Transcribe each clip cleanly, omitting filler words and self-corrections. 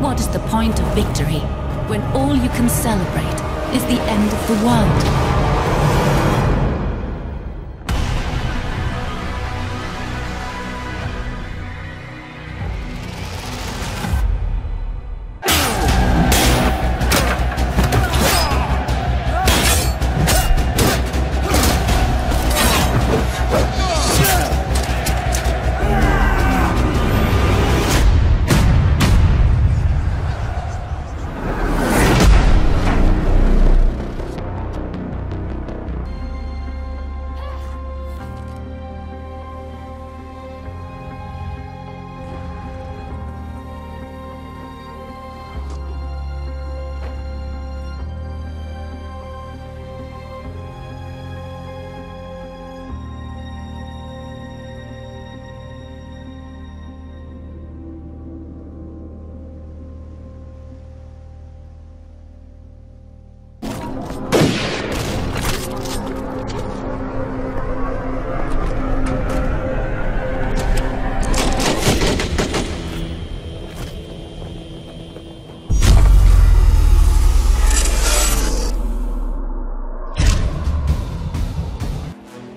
What is the point of victory when all you can celebrate is the end of the world?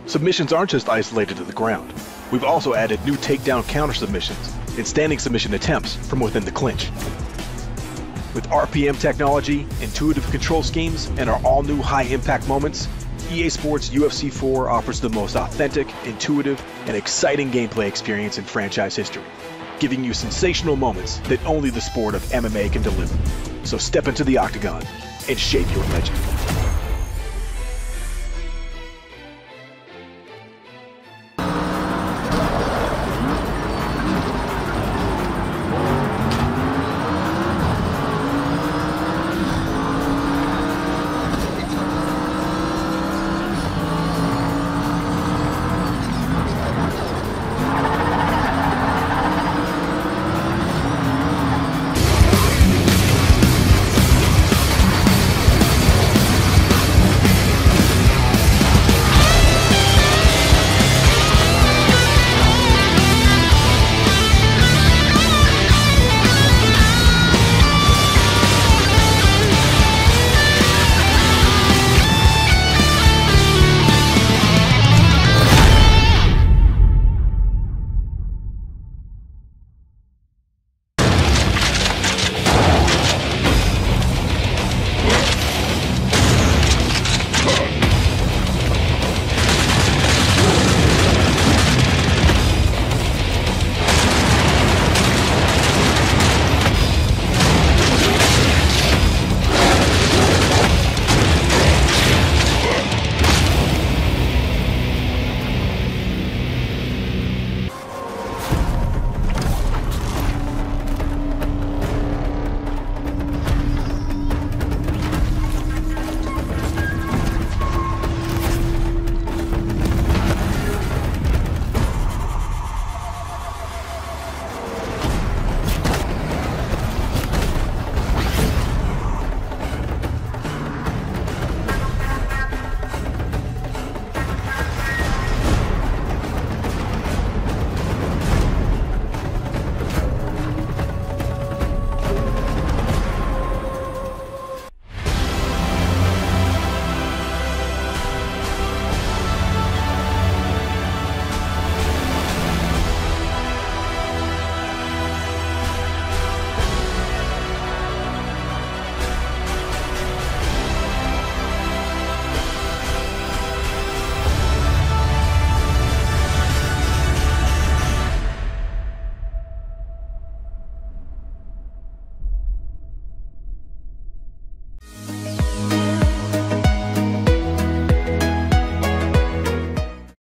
Submissions aren't just isolated to the ground. We've also added new takedown counter submissions and standing submission attempts from within the clinch. With RPM technology, intuitive control schemes, and our all-new high-impact moments, EA Sports UFC 4 offers the most authentic, intuitive, and exciting gameplay experience in franchise history, giving you sensational moments that only the sport of MMA can deliver. So step into the octagon and shape your legend.